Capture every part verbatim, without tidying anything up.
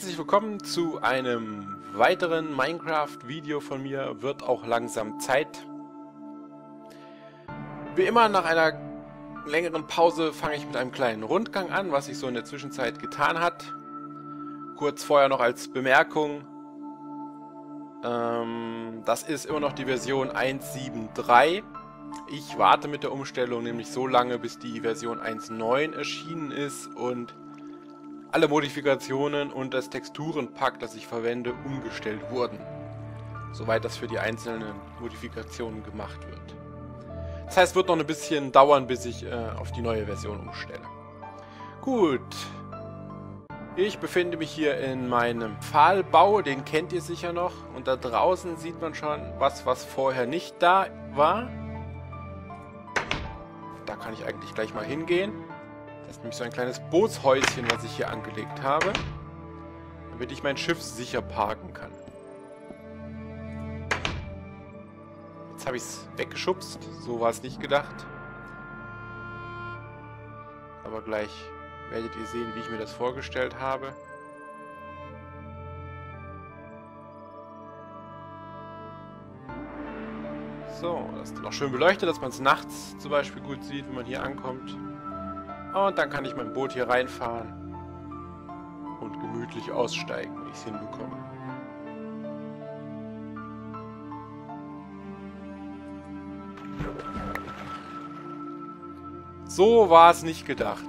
Herzlich willkommen zu einem weiteren Minecraft-Video von mir. Wird auch langsam Zeit. Wie immer nach einer längeren Pause fange ich mit einem kleinen Rundgang an, was sich so in der Zwischenzeit getan hat. Kurz vorher noch als Bemerkung, ähm, das ist immer noch die Version eins Punkt sieben Punkt drei. Ich warte mit der Umstellung nämlich so lange, bis die Version eins Punkt neun erschienen ist und alle Modifikationen und das Texturenpack, das ich verwende, umgestellt wurden. Soweit das für die einzelnen Modifikationen gemacht wird. Das heißt, wird noch ein bisschen dauern, bis ich äh, auf die neue Version umstelle. Gut. Ich befinde mich hier in meinem Pfahlbau, den kennt ihr sicher noch. Und da draußen sieht man schon was, was vorher nicht da war. Da kann ich eigentlich gleich mal hingehen. Das ist nämlich so ein kleines Bootshäuschen, was ich hier angelegt habe, damit ich mein Schiff sicher parken kann. Jetzt habe ich es weggeschubst, so war es nicht gedacht. Aber gleich werdet ihr sehen, wie ich mir das vorgestellt habe. So, das ist noch schön beleuchtet, dass man es nachts zum Beispiel gut sieht, wenn man hier ankommt. Und dann kann ich mein Boot hier reinfahren und gemütlich aussteigen, wenn ich es hinbekomme. So war es nicht gedacht.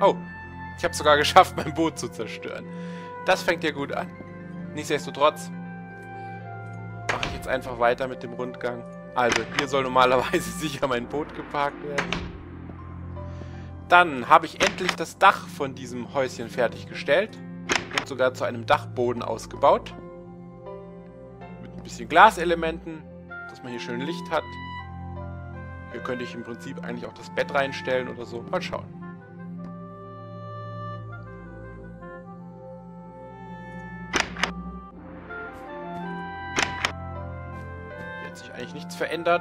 Oh, ich habe es sogar geschafft, mein Boot zu zerstören. Das fängt ja gut an. Nichtsdestotrotz mache ich jetzt einfach weiter mit dem Rundgang. Also, hier soll normalerweise sicher mein Boot geparkt werden. Dann habe ich endlich das Dach von diesem Häuschen fertiggestellt und sogar zu einem Dachboden ausgebaut. Mit ein bisschen Glaselementen, dass man hier schön Licht hat. Hier könnte ich im Prinzip eigentlich auch das Bett reinstellen oder so. Mal schauen. Eigentlich nichts verändert.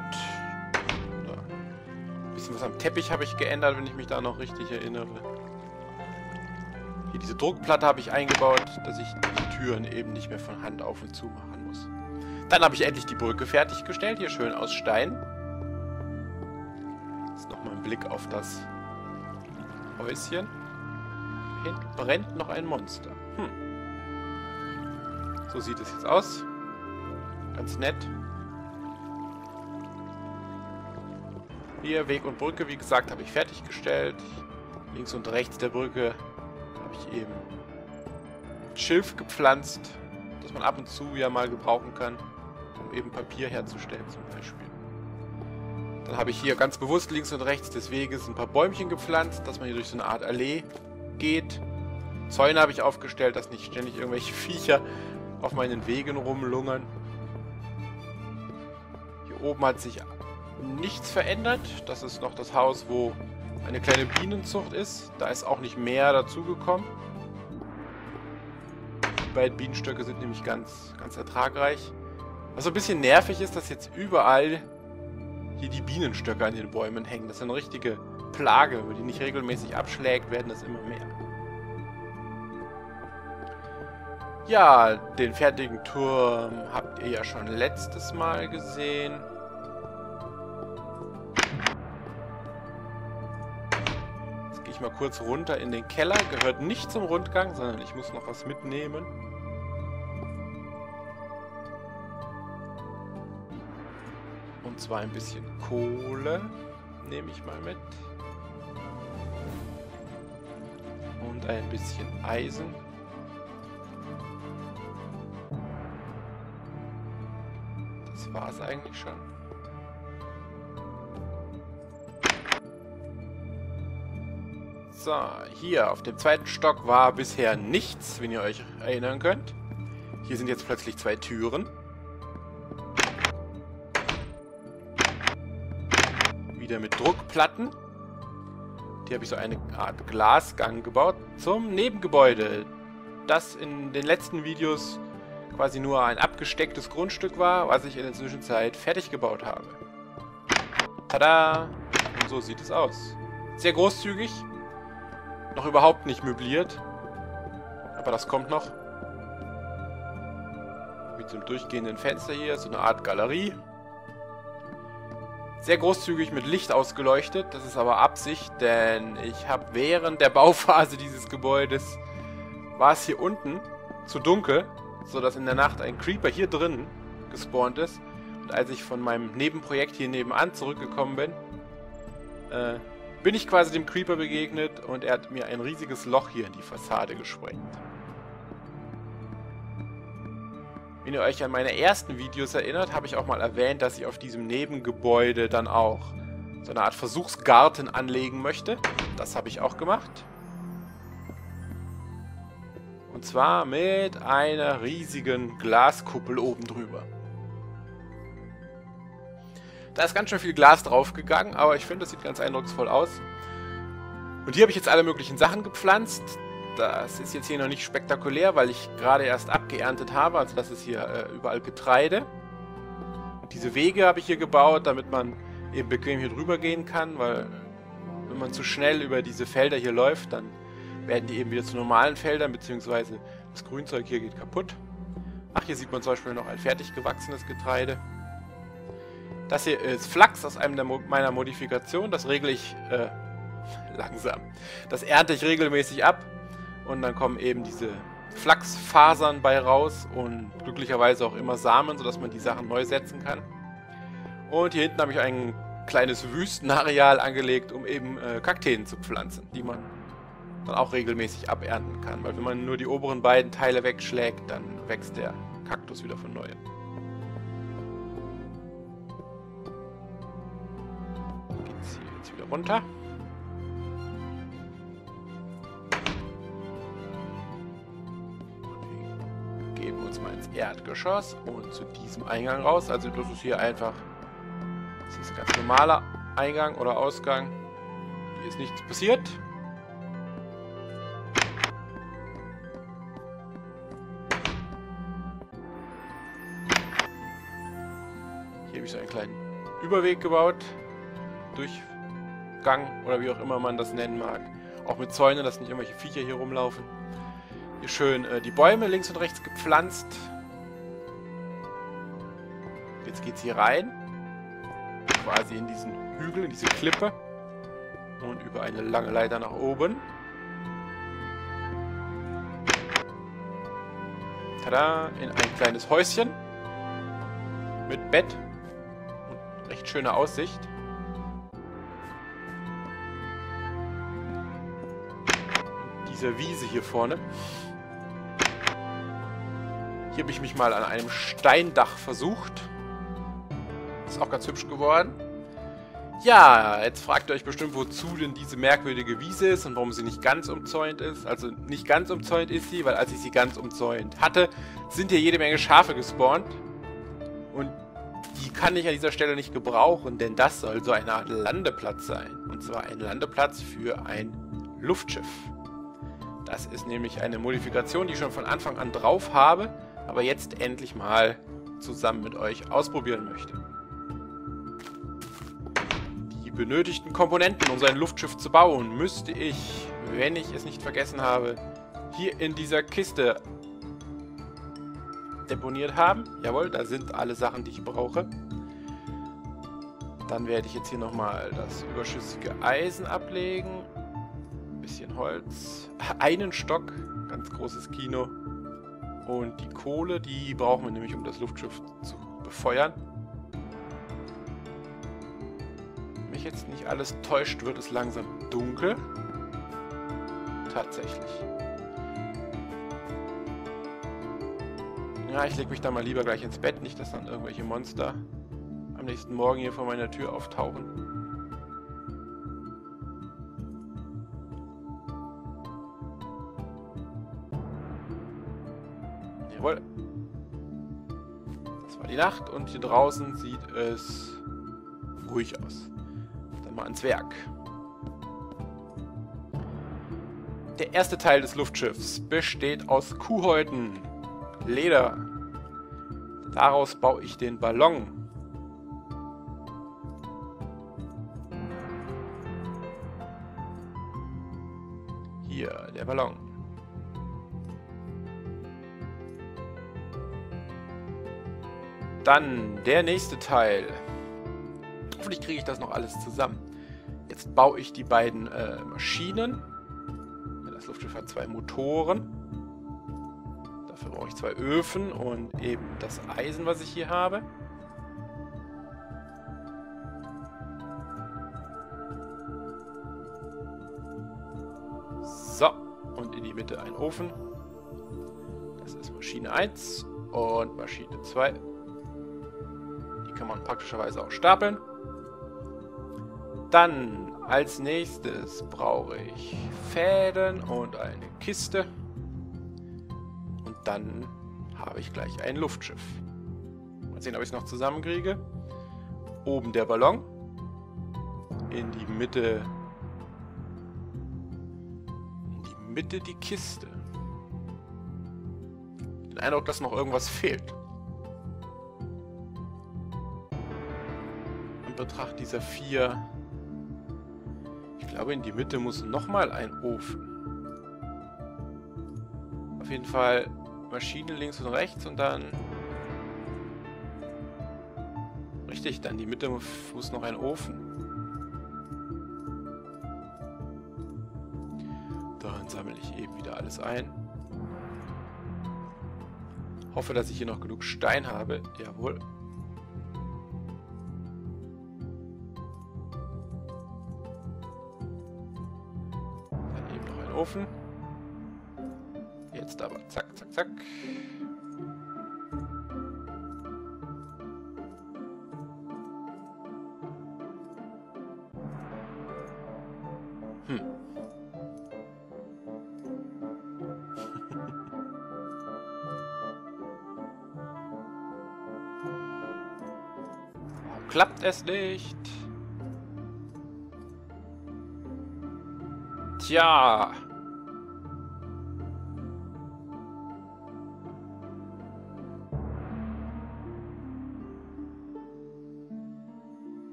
Ein bisschen was am Teppich habe ich geändert, wenn ich mich da noch richtig erinnere. Hier diese Druckplatte habe ich eingebaut, dass ich die Türen eben nicht mehr von Hand auf und zu machen muss. Dann habe ich endlich die Brücke fertiggestellt, hier schön aus Stein. Jetzt nochmal ein Blick auf das Häuschen. Hinten brennt noch ein Monster. Hm. So sieht es jetzt aus. Ganz nett. Hier Weg und Brücke, wie gesagt, habe ich fertiggestellt. Links und rechts der Brücke habe ich eben Schilf gepflanzt, das man ab und zu ja mal gebrauchen kann, um eben Papier herzustellen zum Beispiel. Dann habe ich hier ganz bewusst links und rechts des Weges ein paar Bäumchen gepflanzt, dass man hier durch so eine Art Allee geht. Zäune habe ich aufgestellt, dass nicht ständig irgendwelche Viecher auf meinen Wegen rumlungern. Hier oben hat sich nichts verändert. Das ist noch das Haus, wo eine kleine Bienenzucht ist. Da ist auch nicht mehr dazugekommen. Die beiden Bienenstöcke sind nämlich ganz, ganz ertragreich. Was so ein bisschen nervig ist, dass jetzt überall hier die Bienenstöcke an den Bäumen hängen. Das ist eine richtige Plage. Wenn die nicht regelmäßig abschlägt, werden das immer mehr. Ja, den fertigen Turm habt ihr ja schon letztes Mal gesehen. Mal kurz runter in den Keller. Gehört nicht zum Rundgang, sondern ich muss noch was mitnehmen. Und zwar ein bisschen Kohle nehme ich mal mit. Und ein bisschen Eisen. Das war es eigentlich schon. So, hier auf dem zweiten Stock war bisher nichts, wenn ihr euch erinnern könnt. Hier sind jetzt plötzlich zwei Türen. Wieder mit Druckplatten. Hier habe ich so eine Art Glasgang gebaut zum Nebengebäude. Das in den letzten Videos quasi nur ein abgestecktes Grundstück war, was ich in der Zwischenzeit fertig gebaut habe. Tada! Und so sieht es aus. Sehr großzügig. Noch überhaupt nicht möbliert. Aber das kommt noch. Mit so einem durchgehenden Fenster hier. So eine Art Galerie. Sehr großzügig mit Licht ausgeleuchtet. Das ist aber Absicht, denn ich habe während der Bauphase dieses Gebäudes war es hier unten zu dunkel, sodass in der Nacht ein Creeper hier drin gespawnt ist. Und als ich von meinem Nebenprojekt hier nebenan zurückgekommen bin, äh, bin ich quasi dem Creeper begegnet und er hat mir ein riesiges Loch hier in die Fassade gesprengt. Wenn ihr euch an meine ersten Videos erinnert, habe ich auch mal erwähnt, dass ich auf diesem Nebengebäude dann auch so eine Art Versuchsgarten anlegen möchte. Das habe ich auch gemacht. Und zwar mit einer riesigen Glaskuppel oben drüber. Da ist ganz schön viel Glas draufgegangen, aber ich finde, das sieht ganz eindrucksvoll aus. Und hier habe ich jetzt alle möglichen Sachen gepflanzt. Das ist jetzt hier noch nicht spektakulär, weil ich gerade erst abgeerntet habe. Also das ist hier äh, überall Getreide. Und diese Wege habe ich hier gebaut, damit man eben bequem hier drüber gehen kann, weil wenn man zu schnell über diese Felder hier läuft, dann werden die eben wieder zu normalen Feldern, beziehungsweise das Grünzeug hier geht kaputt. Ach, hier sieht man zum Beispiel noch ein fertig gewachsenes Getreide. Das hier ist Flachs aus einem der Mo- meiner Modifikationen. Das regle ich äh, langsam. Das ernte ich regelmäßig ab. Und dann kommen eben diese Flachsfasern bei raus und glücklicherweise auch immer Samen, sodass man die Sachen neu setzen kann. Und hier hinten habe ich ein kleines Wüstenareal angelegt, um eben äh, Kakteen zu pflanzen, die man dann auch regelmäßig abernten kann. Weil wenn man nur die oberen beiden Teile wegschlägt, dann wächst der Kaktus wieder von neuem. Geht's hier jetzt wieder runter. Mal ins Erdgeschoss und zu diesem Eingang raus. Also das ist hier einfach, das ist ein ganz normaler Eingang oder Ausgang. Hier ist nichts passiert. Hier habe ich so einen kleinen Überweg gebaut. Durchgang oder wie auch immer man das nennen mag. Auch mit Zäunen, dass nicht irgendwelche Viecher hier rumlaufen. Hier schön äh, die Bäume links und rechts gepflanzt. Jetzt geht's hier rein. Quasi in diesen Hügel, in diese Klippe. Und über eine lange Leiter nach oben. Tada! In ein kleines Häuschen. Mit Bett. Und recht schöne Aussicht. Und diese Wiese hier vorne. Hier habe ich mich mal an einem Steindach versucht. Ist auch ganz hübsch geworden. Ja, jetzt fragt ihr euch bestimmt, wozu denn diese merkwürdige Wiese ist und warum sie nicht ganz umzäunt ist. Also nicht ganz umzäunt ist sie, weil als ich sie ganz umzäunt hatte, sind hier jede Menge Schafe gespawnt. Und die kann ich an dieser Stelle nicht gebrauchen, denn das soll so eine Art Landeplatz sein. Und zwar ein Landeplatz für ein Luftschiff. Das ist nämlich eine Modifikation, die ich schon von Anfang an drauf habe, aber jetzt endlich mal zusammen mit euch ausprobieren möchte. Die benötigten Komponenten, um sein Luftschiff zu bauen, müsste ich, wenn ich es nicht vergessen habe, hier in dieser Kiste deponiert haben. Jawohl, da sind alle Sachen, die ich brauche. Dann werde ich jetzt hier nochmal das überschüssige Eisen ablegen. Ein bisschen Holz, einen Stock, ganz großes Kino. Und die Kohle, die brauchen wir nämlich, um das Luftschiff zu befeuern. Wenn mich jetzt nicht alles täuscht, wird es langsam dunkel. Tatsächlich. Ja, ich lege mich da mal lieber gleich ins Bett, nicht, dass dann irgendwelche Monster am nächsten Morgen hier vor meiner Tür auftauchen. Das war die Nacht und hier draußen sieht es ruhig aus. Dann mal ans Werk. Der erste Teil des Luftschiffs besteht aus Kuhhäuten, Leder. Daraus baue ich den Ballon. hier, der Ballon. Dann der nächste Teil. Hoffentlich kriege ich das noch alles zusammen. Jetzt baue ich die beiden äh, Maschinen. Das Luftschiff hat zwei Motoren. Dafür brauche ich zwei Öfen und eben das Eisen, was ich hier habe. So, und in die Mitte ein Ofen. Das ist Maschine eins und Maschine zwei. Die kann man praktischerweise auch stapeln. Dann als nächstes brauche ich Fäden und eine Kiste. Und dann habe ich gleich ein Luftschiff. Mal sehen, ob ich es noch zusammenkriege. Oben der Ballon. In die Mitte... In die Mitte die Kiste. Den Eindruck, dass noch irgendwas fehlt. In Betracht dieser vier... Ich glaube, in die Mitte muss nochmal ein Ofen. Auf jeden Fall Maschine links und rechts und dann... Richtig, dann die Mitte muss noch ein Ofen. Dann sammle ich eben wieder alles ein. Hoffe, dass ich hier noch genug Stein habe. Jawohl. Ofen. Jetzt aber zack, zack, zack. Hm. Warum klappt es nicht? Tja.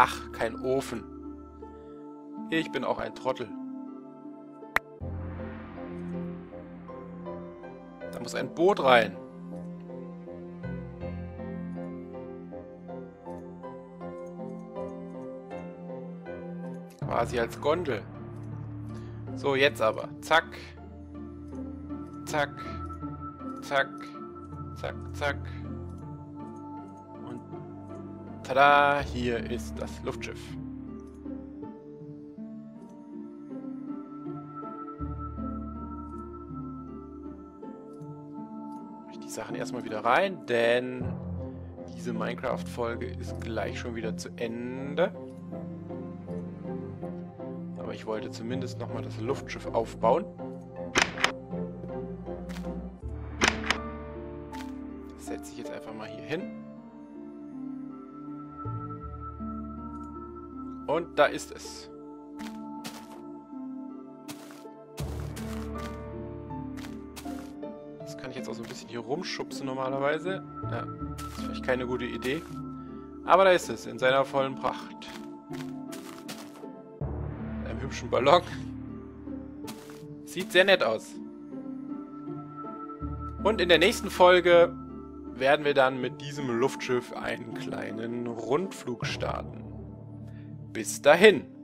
Ach, kein Ofen. Ich bin auch ein Trottel. Da muss ein Boot rein. Quasi als Gondel. So, jetzt aber. Zack. Zack. Zack. Zack, zack. Tada, hier ist das Luftschiff. Die Sachen erstmal wieder rein, denn diese Minecraft-Folge ist gleich schon wieder zu Ende. Aber ich wollte zumindest nochmal das Luftschiff aufbauen. Das setze ich jetzt einfach mal hier hin. Und da ist es. Das kann ich jetzt auch so ein bisschen hier rumschubsen normalerweise. Ja, das ist vielleicht keine gute Idee. Aber da ist es, in seiner vollen Pracht. Mit einem hübschen Ballon. Sieht sehr nett aus. Und in der nächsten Folge werden wir dann mit diesem Luftschiff einen kleinen Rundflug starten. Bis dahin.